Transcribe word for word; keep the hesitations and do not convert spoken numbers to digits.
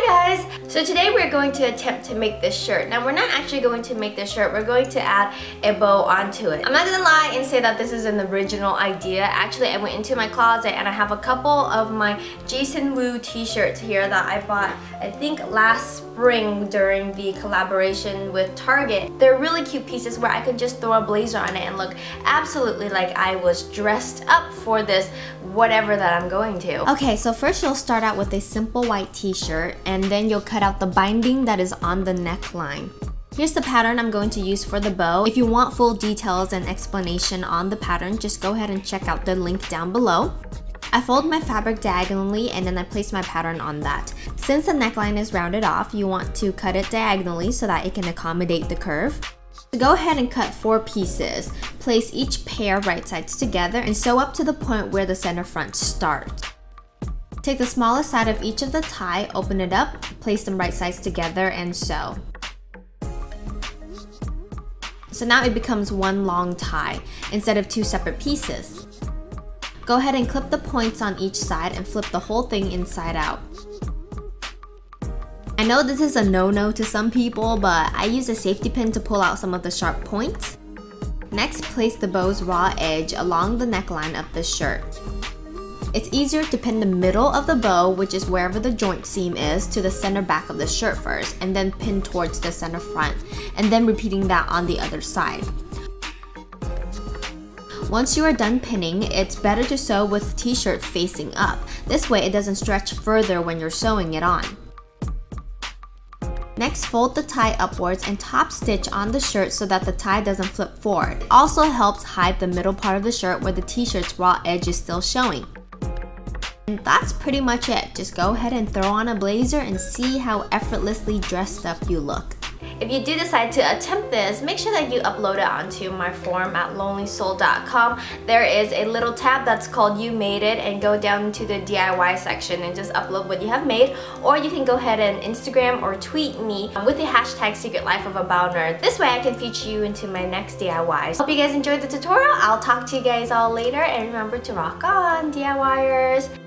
Hi guys! So today we're going to attempt to make this shirt. Now we're not actually going to make this shirt, we're going to add a bow onto it. I'm not gonna lie and say that this is an original idea. Actually, I went into my closet and I have a couple of my Jason Wu t-shirts here that I bought, I think last spring during the collaboration with Target. They're really cute pieces where I could just throw a blazer on it and look absolutely like I was dressed up for this whatever that I'm going to. Okay, so first you'll start out with a simple white t-shirt, and then you'll cut out the binding that is on the neckline. Here's the pattern I'm going to use for the bow. If you want full details and explanation on the pattern, just go ahead and check out the link down below. I fold my fabric diagonally and then I place my pattern on that. Since the neckline is rounded off, you want to cut it diagonally so that it can accommodate the curve. So go ahead and cut four pieces. Place each pair right sides together and sew up to the point where the center front starts. Take the smallest side of each of the tie, open it up, place them right sides together and sew. So now it becomes one long tie instead of two separate pieces. Go ahead and clip the points on each side and flip the whole thing inside out. I know this is a no-no to some people, but I use a safety pin to pull out some of the sharp points. Next, place the bow's raw edge along the neckline of the shirt. It's easier to pin the middle of the bow, which is wherever the joint seam is, to the center back of the shirt first, and then pin towards the center front, and then repeating that on the other side. Once you are done pinning, it's better to sew with the t-shirt facing up. This way it doesn't stretch further when you're sewing it on. Next, fold the tie upwards and top stitch on the shirt so that the tie doesn't flip forward. It also helps hide the middle part of the shirt where the t-shirt's raw edge is still showing. And that's pretty much it. Just go ahead and throw on a blazer and see how effortlessly dressed up you look. If you do decide to attempt this, make sure that you upload it onto my forum at Lonely Soul dot com. There is a little tab that's called You Made It, and go down to the D I Y section and just upload what you have made. Or you can go ahead and Instagram or tweet me with the hashtag Secret Life of a Bounder. This way I can feature you into my next D I Y. Hope you guys enjoyed the tutorial. I'll talk to you guys all later, and remember to rock on, D I Y ers!